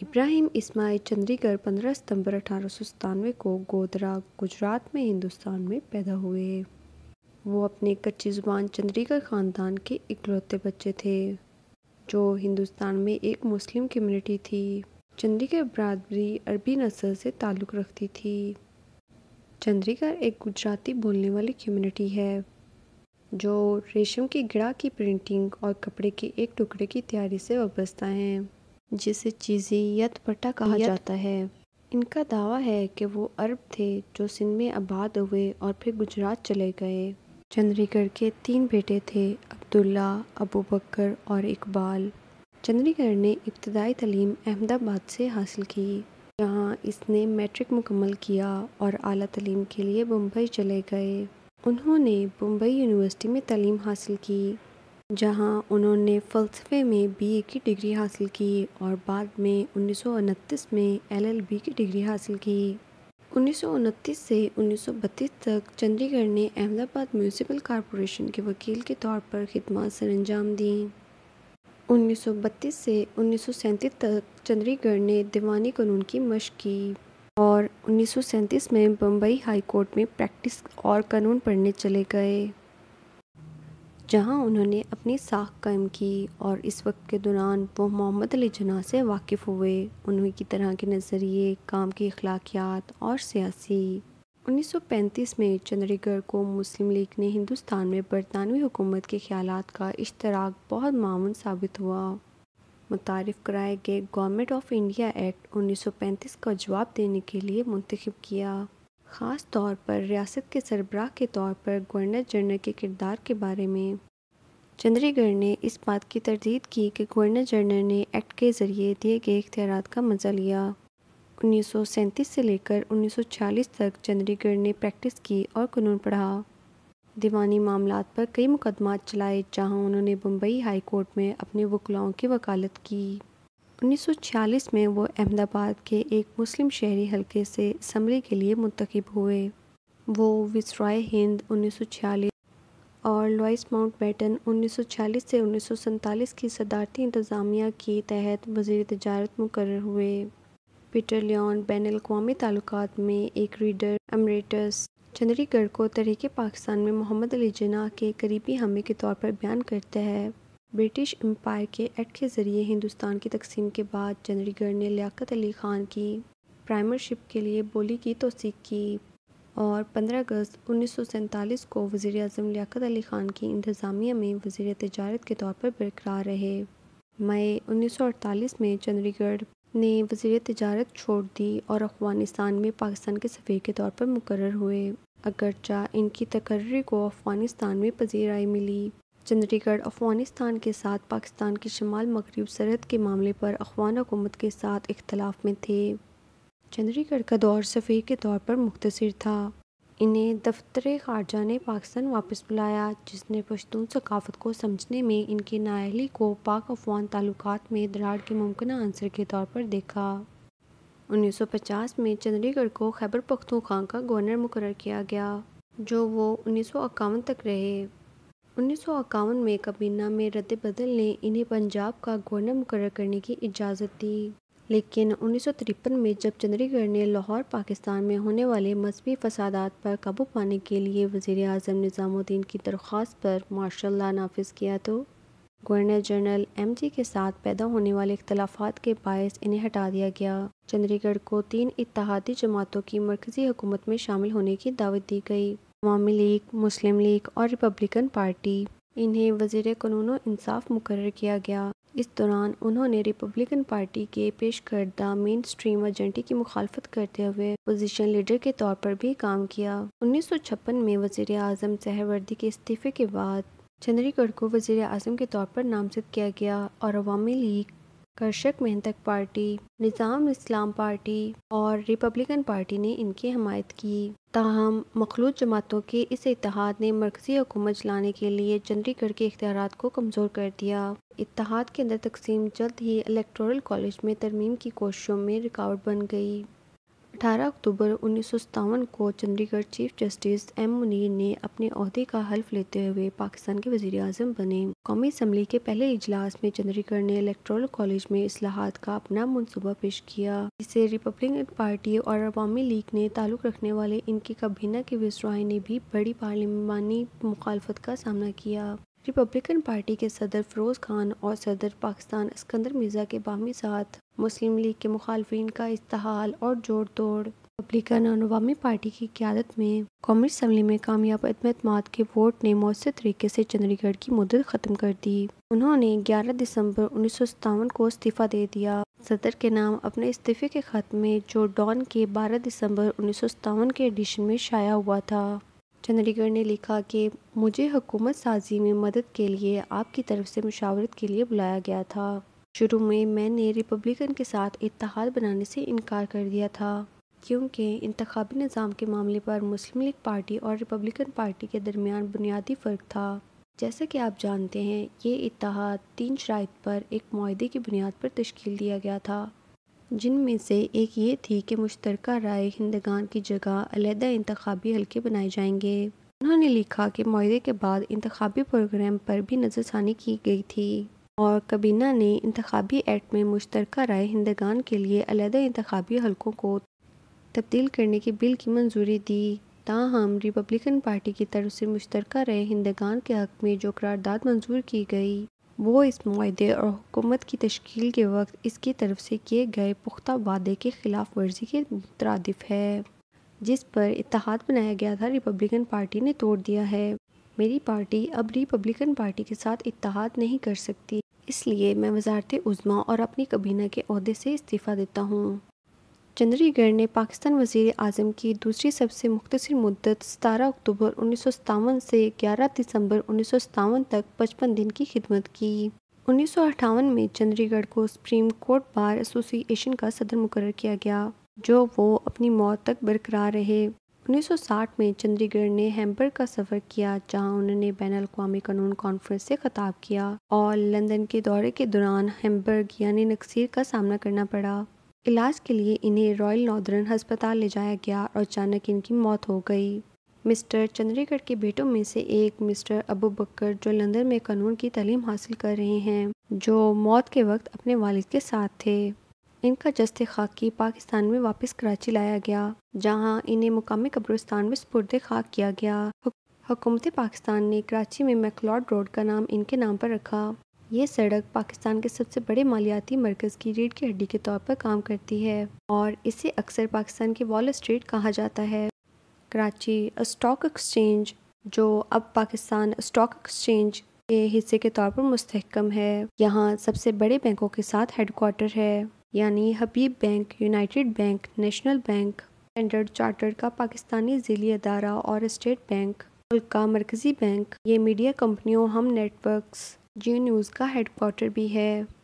इब्राहिम इस्माइल चंद्रीगर 15 सितंबर 1897 को गोदरा गुजरात में हिंदुस्तान में पैदा हुए। वो अपने कच्ची ज़ुबान चंद्रीगर ख़ानदान के इकलौते बच्चे थे जो हिंदुस्तान में एक मुस्लिम कम्युनिटी थी। चंद्रीगर बरादरी अरबी नस्ल से ताल्लुक़ रखती थी। चंद्रीगर एक गुजराती बोलने वाली कम्युनिटी है जो रेशम की गिरा की प्रिंटिंग और कपड़े के एक टुकड़े की तैयारी से वाबस्ता हैं, जिसे चीज़ीयत पट्टा कहा जाता है। इनका दावा है कि वो अरब थे जो सिंध में आबाद हुए और फिर गुजरात चले गए। चंद्रीगर के 3 बेटे थे, अब्दुल्ला, अबू बकर और इकबाल। चंद्रीगर ने इब्तदाई तलीम अहमदाबाद से हासिल की, जहाँ इसने मैट्रिक मुकम्मल किया और आला तलीम के लिए बम्बई चले गए। उन्होंने बम्बई यूनिवर्सिटी में तलीम हासिल की, जहां उन्होंने फ़लसफ़े में बीए की डिग्री हासिल की और बाद में 1929 में एलएलबी की डिग्री हासिल की। 1929 से 1932 तक चंद्रीगर ने अहमदाबाद म्यूनिसिपल कॉरपोरेशन के वकील के तौर पर खिदमत सरअंजाम दी। 1932 से 1937 तक चंद्रीगर ने दीवानी कानून की मशक की और 1937 में बम्बई हाई कोर्ट में प्रैक्टिस और कानून पढ़ने चले गए, जहां उन्होंने अपनी साख कायम की और इस वक्त के दौरान वो मोहम्मद अली जिन्ना से वाकिफ़ हुए, उन्हीं की तरह के नज़रिए, काम की अखलाकियात और सियासी। 1935 में चंद्रीगर को मुस्लिम लीग ने हिंदुस्तान में बरतानवी हुकूमत के ख्यालात का इश्तराक बहुत मामून साबित हुआ। मुतारिफ़ कराए गए गवर्नमेंट ऑफ इंडिया एक्ट 1935 का जवाब देने के लिए मुंतखब किया। ख़ास तौर पर रियासत के सरबराह के तौर पर गवर्नर जनरल के किरदार के बारे में चंद्रीगर ने इस बात की तरदीद की कि गवर्नर जनरल ने एक्ट के ज़रिए दिए गए इख्तियारात का मज़ा लिया। 1937 से लेकर 1946 तक चंद्रीगर ने प्रैक्टिस की और कानून पढ़ा। दीवानी मामलात पर कई मुकदमात चलाए, जहाँ उन्होंने बम्बई हाई कोर्ट में अपने वकलाओं की वकालत की। 1946 में वो अहमदाबाद के एक मुस्लिम शहरी हलके से असम्बली के लिए मुंतखब हुए। वो विसराय हिंद 1946 और लॉयस माउंटबेटन 1946 से 1947 की सदारती इंतज़ामिया के तहत वज़ीर तजारत मुकर्रर हुए। पीटर लियोन बैनुल अक़वामी ताल्लुकात में एक रीडर एमेरिटस चंद्रीगर को तहरीक पाकिस्तान में मोहम्मद अली जिन्ना के करीबी हामी के तौर पर बयान करता है। ब्रिटिश एम्पायर के एक्ट के ज़रिए हिंदुस्तान की तकसीम के बाद चंद्रीगर ने लियाकत अली खान की प्राइमरशिप के लिए बोली की तोसीक़ की और 15 अगस्त 1947 को वज़ीर-ए-आज़म लियाकत अली खान की इंतज़ामिया में वज़ीर तजारत के तौर पर बरकरार रहे। मई 1948 में चंद्रीगर ने वज़ीर तजारत छोड़ दी और अफ़ग़ानिस्तान में पाकिस्तान के सफ़ीर के तौर पर मुकर्रर हुए, अगरचा इनकी तकर्री को अफ़ग़ानिस्तान में पजीराई मिली। चंद्रीगर अफ़ग़ानिस्तान के साथ पाकिस्तान की शमाल मगरिब सरहद के मामले पर अफ़ग़ान हुकूमत के साथ इख्तलाफ में थे। चंद्रीगर का दौर सफ़ीर के तौर पर मुख्तसर था। इन्हें दफ्तर ख़ारजा ने पाकिस्तान वापस बुलाया, जिसने पश्तून सकाफ़त को समझने में इनकी नाअहली को पाक अफ़ग़ान ताल्लुकात में दरार के मुमकिन आंसर के तौर पर देखा। 1950 में चंद्रीगर को खैबर पख्तूनख्वा का गवर्नर मुकर्रर किया गया, जो वो 1951 तक रहे। 1951 में काबीना में रद्द बदल ने इन्हें पंजाब का गवर्नर मुकर्रर करने की इजाज़त दी, लेकिन 1953 में जब चंद्रीगर ने लाहौर पाकिस्तान में होने वाले मजहबी फसादात पर काबू पाने के लिए वज़ीर-ए-आज़म निज़ामुद्दीन की दरख्वास्त पर मार्शल लॉ नाफिज किया तो गवर्नर जनरल एमजी के साथ पैदा होने वाले इख्तलाफात के बायस इन्हें हटा दिया गया। चंद्रीगर को 3 इत्तेहादी जमातों की मरकज़ी हुकूमत में शामिल होने की दावत दी गई, अवामी लीग, मुस्लिम लीग और रिपब्लिकन पार्टी। इन्हें वज़ीर कानून और इंसाफ मुकर्रर किया गया। इस दौरान उन्होंने रिपब्लिकन पार्टी के पेश करदा मेन स्ट्रीम एजेंडे की मुखालफत करते हुए पोजीशन लीडर के तौर पर भी काम किया। 1956 में वज़ीर आज़म सहरवर्दी के इस्तीफ़े के बाद चंद्रीगर को वज़ीर आज़म के तौर पर नामज़द किया गया और अवामी लीग, कर्षक मेहनत पार्टी, निज़ाम इस्लाम पार्टी और रिपब्लिकन पार्टी ने इनकी हमायत की। ताहम मखलूत जमातों के इस इत्तेहाद ने मरकज़ी हुकूमत चलाने के लिए चंद्रीगढ़ के इख्तियारात को कमज़ोर कर दिया। इत्तेहाद के अंदर तकसीम जल्द ही इलेक्टोरल कॉलेज में तरमीम की कोशिशों में रुकावट बन गई। 18 अक्टूबर 1957 को Chandigarh chief justice M Munir ने अपने ओहदे का हल्फ लेते हुए पाकिस्तान के वज़ीर-ए-आज़म बने। कौमी असम्बली के पहले इजलास में चंडीगढ़ ने इलेक्ट्रल कॉलेज में इस्लाहात का अपना मनसूबा पेश किया, जिसे रिपब्लिकन पार्टी और अवामी लीग ने ताल्लुक़ रखने वाले इनके काबीना के विसराय ने भी बड़ी पार्लिमानी मुखालफत का सामना किया। रिपब्लिकन पार्टी के सदर फ़िरोज़ खान और सदर पाकिस्तान इस्कंदर मिर्ज़ा के बाहमी साथ मुस्लिम लीग के मुखालफिन का इस्तेहाल और जोड़ तोड़। रिपब्लिकन और अवामी पार्टी की क़यादत में कौमी असम्बली में कामयाब इत्तेमाद के वोट ने मौसर तरीके से चंडीगढ़ की मुद्दत ख़त्म कर दी। उन्होंने 11 दिसंबर 1957 को इस्तीफ़ा दे दिया। सदर के नाम अपने इस्तीफ़े के ख़त में, जो डॉन के 12 दिसंबर 1957 के एडिशन में शाया हुआ था, चंडीगढ़ ने लिखा कि मुझे हुकूमत साजी में मदद के लिए आपकी तरफ से मुशावरत के लिए बुलाया गया था। शुरू में मैंने रिपब्लिकन के साथ इत्तेहाद बनाने से इनकार कर दिया था, क्योंकि इंतखाबी निज़ाम के मामले पर मुस्लिम लीग पार्टी और रिपब्लिकन पार्टी के दरमियान बुनियादी फ़र्क था। जैसा कि आप जानते हैं, ये इत्तेहाद 3 शराइत पर एक मुआहदे की बुनियाद पर तश्कील दिया गया था, जिनमें से एक ये थी कि मुश्तरका राय हिंदगान की जगह अलहदा इंतखाबी हल्के बनाए जाएंगे। उन्होंने लिखा कि मुआहदे के बाद इंतखाबी प्रोग्राम पर भी नज़रसानी की गई थी और काबीना ने इंतखाबी एक्ट में मुश्तरका राय हिंदगान के लिए अलहदा इंतखाबी हल्कों को तब्दील करने के बिल की मंजूरी दी। ताहम रिपब्लिकन पार्टी की तरफ से मुश्तरका राय हिंदगान के हक़ में जो करारदाद मंजूर की गई, वो इस मुआहदे और हुकूमत की तश्कील के वक्त इसकी तरफ से किए गए पुख्ता वादे के खिलाफ वर्जी के मुतरादिफ है, जिस पर इत्तेहाद बनाया गया था, रिपब्लिकन पार्टी ने तोड़ दिया है। मेरी पार्टी अब रिपब्लिकन पार्टी के साथ इत्तेहाद नहीं कर सकती, इसलिए मैं वज़ारत उज़्मा और अपनी काबीना के ओहदे से इस्तीफ़ा देता हूँ। चंडीगढ़ ने पाकिस्तान वज़ीर-ए-आज़म की दूसरी सबसे मुख्तसर मुद्दत 17 अक्टूबर 1957 से 11 दिसंबर 1957 तक 55 दिन की खिदमत की। 1958 में चंडीगढ़ को सुप्रीम कोर्ट बार एसोसिएशन का सदर मुकर्रर किया गया, जो वो अपनी मौत तक बरकरार रहे। 1960 में चंडीगढ़ ने हैम्बर्ग का सफ़र किया, जहाँ उन्होंने बैन अल-अक़वामी कानून कॉन्फ्रेंस से खिताब किया और लंदन के दौरे के दौरान हैम्बर्ग यानी नकसीर का सामना करना पड़ा। इलाज के लिए इन्हें रॉयल नॉर्दर्न हस्पताल ले जाया गया और अचानक इनकी मौत हो गई। मिस्टर चंडीगढ़ के बेटों में से एक मिस्टर अबू बकर, जो लंदन में कानून की तालीम हासिल कर रहे हैं, जो मौत के वक्त अपने वालिद के साथ थे, इनका जस्ते खाकी पाकिस्तान में वापस कराची लाया गया, जहां इन्हें मुकामी कब्रिस्तान में सुपुर्द खाक किया गया। हुकूमत पाकिस्तान ने कराची में मैकलॉड रोड का नाम इनके नाम पर रखा। ये सड़क पाकिस्तान के सबसे बड़े मालियाती मरकज़ की रीढ़ की हड्डी के तौर पर काम करती है और इसे अक्सर पाकिस्तान की वॉल स्ट्रीट कहा जाता है। कराची स्टॉक एक्सचेंज, जो अब पाकिस्तान स्टॉक एक्सचेंज के हिस्से के तौर पर मुस्तहकम है, यहाँ सबसे बड़े बैंकों के साथ हेडक्वार्टर है, यानी Habib bank, United bank, national bank, standard chartered का पाकिस्तानी ज़िली अदारा और स्टेट बैंक, मुल्क का मरकज़ी बैंक। ये मीडिया कंपनियों, हम नेटवर्क्स, जियो न्यूज़ का हेडक्वार्टर भी है।